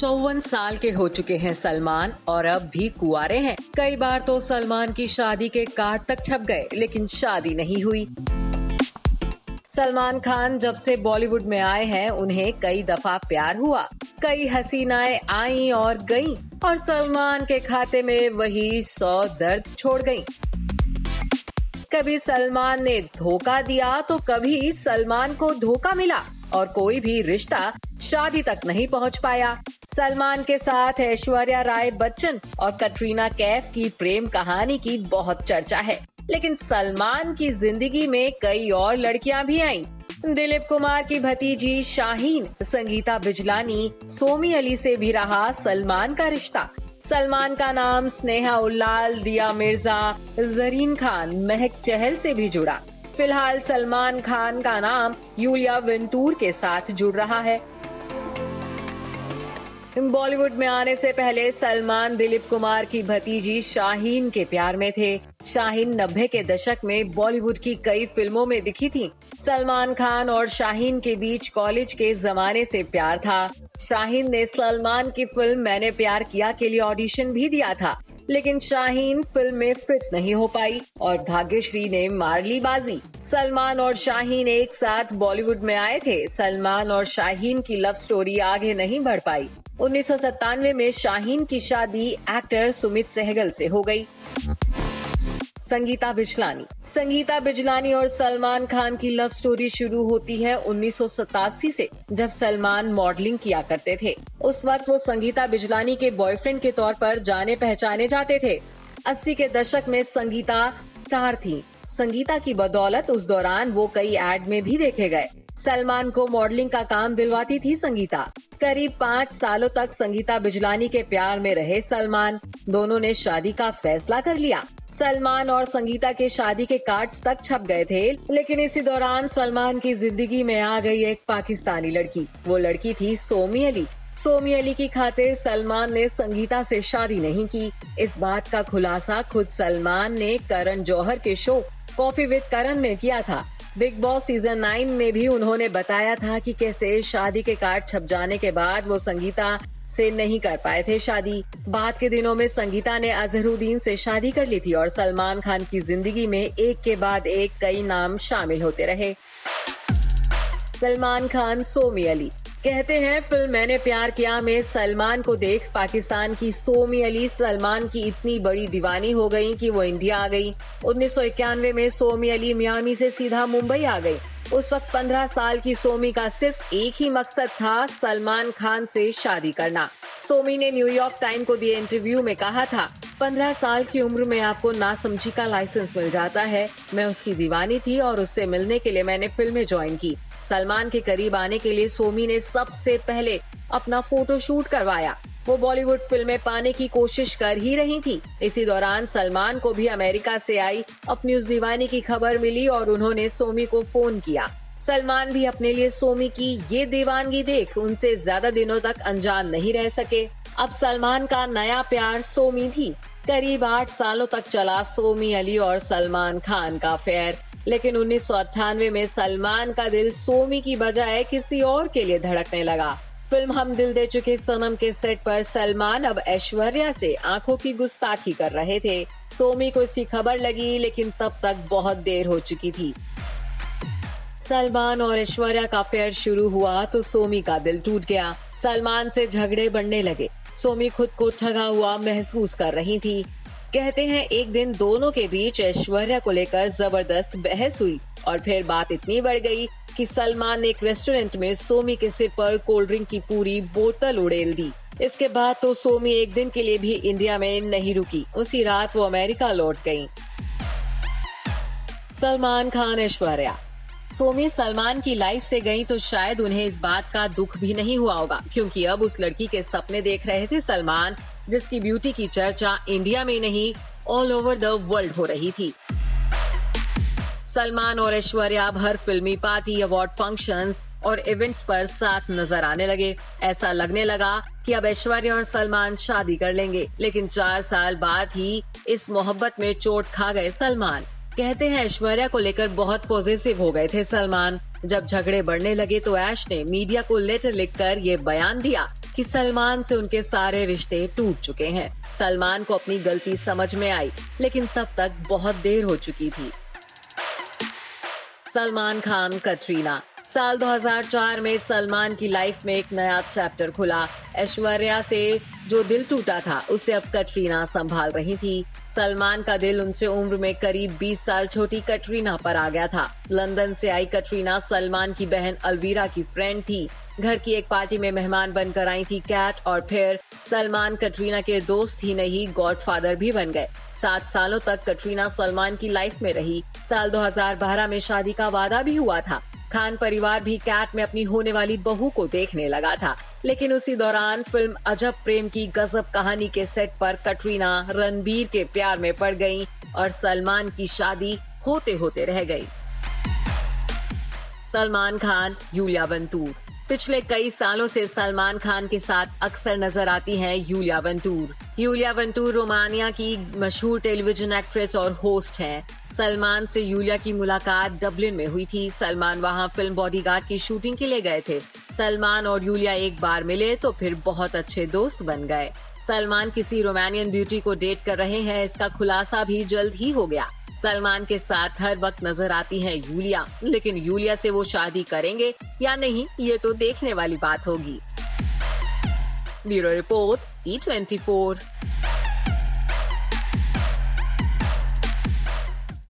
54 साल के हो चुके हैं सलमान और अब भी कुंवारे हैं। कई बार तो सलमान की शादी के कार्ड तक छप गए लेकिन शादी नहीं हुई। सलमान खान जब से बॉलीवुड में आए हैं उन्हें कई दफा प्यार हुआ, कई हसीनाएं आईं और गईं और सलमान के खाते में वही 100 दर्द छोड़ गईं। कभी सलमान ने धोखा दिया तो कभी सलमान को धोखा मिला और कोई भी रिश्ता शादी तक नहीं पहुंच पाया। सलमान के साथ ऐश्वर्या राय बच्चन और कटरीना कैफ की प्रेम कहानी की बहुत चर्चा है, लेकिन सलमान की जिंदगी में कई और लड़कियां भी आईं। दिलीप कुमार की भतीजी शाहीन, संगीता बिजलानी, सोमी अली से भी रहा सलमान का रिश्ता। सलमान का नाम स्नेहा उल्लाल, दिया मिर्जा, जरीन खान, महक चहल से भी जुड़ा। फिलहाल सलमान खान का नाम यूलिया वेंटूर के साथ जुड़ रहा है। बॉलीवुड में आने से पहले सलमान दिलीप कुमार की भतीजी शाहीन के प्यार में थे। शाहीन 90 के दशक में बॉलीवुड की कई फिल्मों में दिखी थी। सलमान खान और शाहीन के बीच कॉलेज के जमाने से प्यार था। शाहीन ने सलमान की फिल्म मैंने प्यार किया के लिए ऑडिशन भी दिया था, लेकिन शाहीन फिल्म में फिट नहीं हो पाई और भाग्यश्री ने मार ली बाजी। सलमान और शाहीन एक साथ बॉलीवुड में आए थे। सलमान और शाहीन की लव स्टोरी आगे नहीं बढ़ पाई। 1997 में शाहीन की शादी एक्टर सुमित सहगल से हो गई। संगीता बिजलानी और सलमान खान की लव स्टोरी शुरू होती है 1987 से, जब सलमान मॉडलिंग किया करते थे। उस वक्त वो संगीता बिजलानी के बॉयफ्रेंड के तौर पर जाने पहचाने जाते थे। 80 के दशक में संगीता स्टार थी। संगीता की बदौलत उस दौरान वो कई एड में भी देखे गए। सलमान को मॉडलिंग का काम दिलवाती थी संगीता। करीब 5 सालों तक संगीता बिजलानी के प्यार में रहे सलमान। दोनों ने शादी का फैसला कर लिया। सलमान और संगीता के शादी के कार्ड्स तक छप गए थे, लेकिन इसी दौरान सलमान की जिंदगी में आ गई एक पाकिस्तानी लड़की। वो लड़की थी सोमी अली। सोमी अली की खातिर सलमान ने संगीता से शादी नहीं की। इस बात का खुलासा खुद सलमान ने करण जौहर के शो कॉफी विद करन में किया था। बिग बॉस सीजन 9 में भी उन्होंने बताया था कि कैसे शादी के कार्ड छप जाने के बाद वो संगीता से नहीं कर पाए थे शादी। बाद के दिनों में संगीता ने अजहरुद्दीन से शादी कर ली थी और सलमान खान की जिंदगी में एक के बाद एक कई नाम शामिल होते रहे। सलमान खान सोमी अली कहते हैं, फिल्म मैंने प्यार किया में सलमान को देख पाकिस्तान की सोमी अली सलमान की इतनी बड़ी दीवानी हो गई कि वो इंडिया आ गई। 1991 में सोमी अली मियामी से सीधा मुंबई आ गई। उस वक्त 15 साल की सोमी का सिर्फ एक ही मकसद था, सलमान खान से शादी करना। सोमी ने न्यूयॉर्क टाइम्स को दिए इंटरव्यू में कहा था, 15 साल की उम्र में आपको नासमझी का लाइसेंस मिल जाता है। मैं उसकी दीवानी थी और उससे मिलने के लिए मैंने फिल्में ज्वाइन की। सलमान के करीब आने के लिए सोमी ने सबसे पहले अपना फोटो शूट करवाया। वो बॉलीवुड फिल्में पाने की कोशिश कर ही रही थी। इसी दौरान सलमान को भी अमेरिका से आई अपनी उस दीवानी की खबर मिली और उन्होंने सोमी को फोन किया। सलमान भी अपने लिए सोमी की ये दीवानगी देख उनसे ज्यादा दिनों तक अनजान नहीं रह सके। अब सलमान का नया प्यार सोमी थी। करीब 8 सालों तक चला सोमी अली और सलमान खान का अफेयर, लेकिन 1998 में सलमान का दिल सोमी की बजाय किसी और के लिए धड़कने लगा। फिल्म हम दिल दे चुके सनम के सेट पर सलमान अब ऐश्वर्या से आंखों की गुस्ताखी कर रहे थे। सोमी को इसकी खबर लगी, लेकिन तब तक बहुत देर हो चुकी थी। सलमान और ऐश्वर्या का अफेयर शुरू हुआ तो सोमी का दिल टूट गया। सलमान से झगड़े बढ़ने लगे। सोमी खुद को ठगा हुआ महसूस कर रही थी। कहते हैं, एक दिन दोनों के बीच ऐश्वर्या को लेकर जबरदस्त बहस हुई और फिर बात इतनी बढ़ गई कि सलमान ने एक रेस्टोरेंट में सोमी के सिर पर कोल्ड ड्रिंक की पूरी बोतल उड़ेल दी। इसके बाद तो सोमी एक दिन के लिए भी इंडिया में नहीं रुकी। उसी रात वो अमेरिका लौट गईं। सलमान खान ऐश्वर्या सोमी सलमान की लाइफ से गई तो शायद उन्हें इस बात का दुख भी नहीं हुआ होगा, क्योंकि अब उस लड़की के सपने देख रहे थे सलमान, जिसकी ब्यूटी की चर्चा इंडिया में नहीं ऑल ओवर द वर्ल्ड हो रही थी। सलमान और ऐश्वर्या अब हर फिल्मी पार्टी, अवार्ड फंक्शंस और इवेंट्स पर साथ नजर आने लगे। ऐसा लगने लगा कि अब ऐश्वर्या और सलमान शादी कर लेंगे, लेकिन 4 साल बाद ही इस मोहब्बत में चोट खा गए सलमान। कहते हैं, ऐश्वर्या को लेकर बहुत पॉजिटिव हो गए थे सलमान। जब झगड़े बढ़ने लगे तो ऐश ने मीडिया को लेटर लिखकर ये बयान दिया कि सलमान से उनके सारे रिश्ते टूट चुके हैं। सलमान को अपनी गलती समझ में आई, लेकिन तब तक बहुत देर हो चुकी थी। सलमान खान कटरीना। साल 2004 में सलमान की लाइफ में एक नया चैप्टर खुला। ऐश्वर्या से जो दिल टूटा था उसे अब कटरीना संभाल रही थी। सलमान का दिल उनसे उम्र में करीब 20 साल छोटी कटरीना पर आ गया था। लंदन से आई कटरीना सलमान की बहन अलवीरा की फ्रेंड थी। घर की एक पार्टी में मेहमान बनकर आई थी कैट, और फिर सलमान कटरीना के दोस्त ही नहीं गॉडफादर भी बन गए। 7 सालों तक कटरीना सलमान की लाइफ में रही। साल 2012 में शादी का वादा भी हुआ था। खान परिवार भी कैट में अपनी होने वाली बहू को देखने लगा था, लेकिन उसी दौरान फिल्म अजब प्रेम की गजब कहानी के सेट पर कटरीना रणबीर के प्यार में पड़ गईं और सलमान की शादी होते होते रह गई। Salman Khan Iulia Vantur. पिछले कई सालों से सलमान खान के साथ अक्सर नजर आती हैं Iulia Vantur. Iulia Vantur Romania की मशहूर टेलीविजन एक्ट्रेस और होस्ट हैं। सलमान से यूलिया की मुलाकात डबलिन में हुई थी। सलमान वहां फिल्म बॉडीगार्ड की शूटिंग के लिए गए थे। सलमान और यूलिया एक बार मिले तो फिर बहुत अच्छे दोस्त बन गए। सलमान किसी रोमानियन ब्यूटी को डेट कर रहे हैं, इसका खुलासा भी जल्द ही हो गया। सलमान के साथ हर वक्त नजर आती हैं यूलिया, लेकिन यूलिया से वो शादी करेंगे या नहीं ये तो देखने वाली बात होगी। Bureau report E24।